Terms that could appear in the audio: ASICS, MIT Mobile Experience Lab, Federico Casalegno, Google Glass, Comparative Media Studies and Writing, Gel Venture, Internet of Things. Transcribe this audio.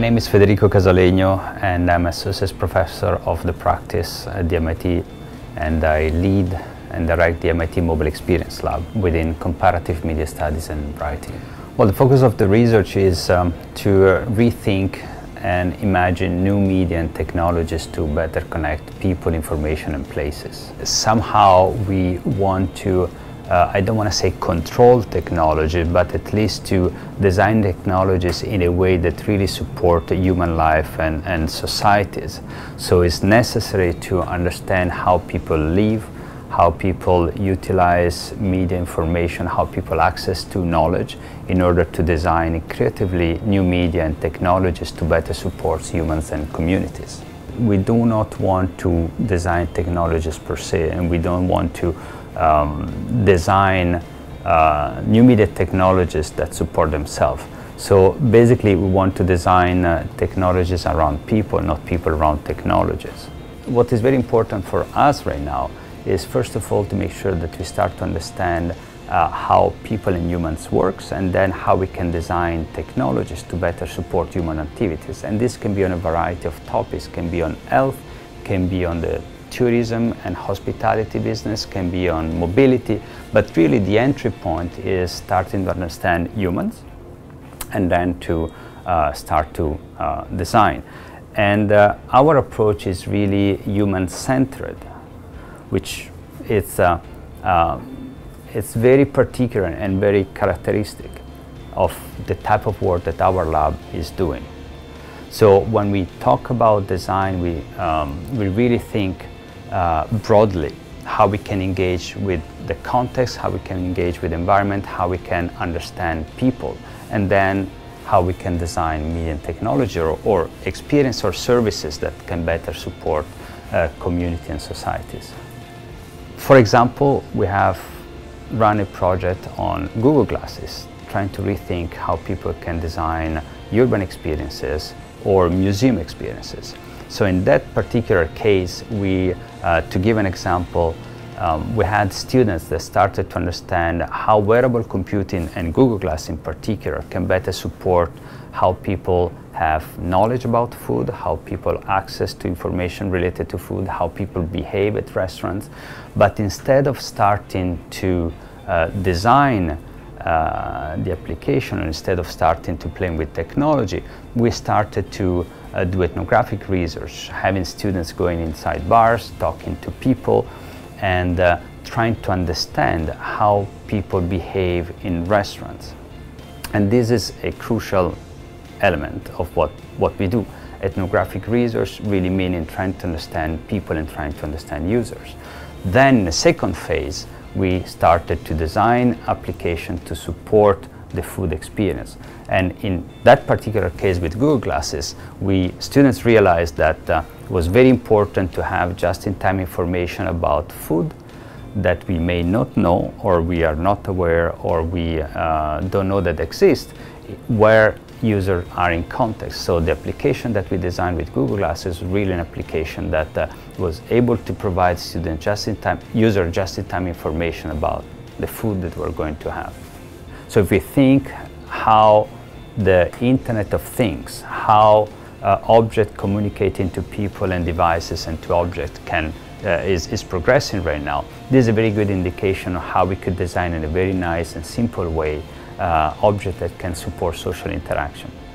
My name is Federico Casalegno and I'm Associate Professor of the Practice at the MIT, and I lead and direct the MIT Mobile Experience Lab within Comparative Media Studies and Writing. Well, the focus of the research is to rethink and imagine new media and technologies to better connect people, information and places. Somehow we want to I don't want to say control technology, but at least to design technologies in a way that really support human life and societies. So it's necessary to understand how people live, how people utilize media information, how people access to knowledge in order to design creatively new media and technologies to better support humans and communities. We do not want to design technologies per se, and we don't want to design new media technologies that support themselves. So basically we want to design technologies around people, not people around technologies. What is very important for us right now is, first of all, to make sure that we start to understand how people and humans works, and then how we can design technologies to better support human activities. And this can be on a variety of topics, can be on health, can be on the tourism and hospitality business, can be on mobility, but really the entry point is starting to understand humans and then to start to design. And our approach is really human-centered, which it's very particular and very characteristic of the type of work that our lab is doing. So when we talk about design, we really think broadly, how we can engage with the context, how we can engage with the environment, how we can understand people, and then how we can design media and technology or experience or services that can better support community and societies. For example, we have run a project on Google Glasses, trying to rethink how people can design urban experiences or museum experiences. So in that particular case, we, to give an example, we had students that started to understand how wearable computing and Google Glass in particular can better support how people have knowledge about food, how people access to information related to food, how people behave at restaurants. But instead of starting to design the application, and instead of starting to play with technology, we started to do ethnographic research, having students going inside bars, talking to people, and trying to understand how people behave in restaurants. And this is a crucial element of what we do. Ethnographic research really meaning trying to understand people and trying to understand users. Then in the second phase, we started to design applications to support the food experience. And in that particular case with Google Glasses, students realized that it was very important to have just-in-time information about food that we may not know, or we are not aware, or we don't know that exists, where users are in context. So the application that we designed with Google Glass is really an application that was able to provide students user just-in-time information about the food that we're going to have. So if we think how the Internet of Things, how objects communicating to people and devices and to objects is progressing right now, this is a very good indication of how we could design in a very nice and simple way object that can support social interaction.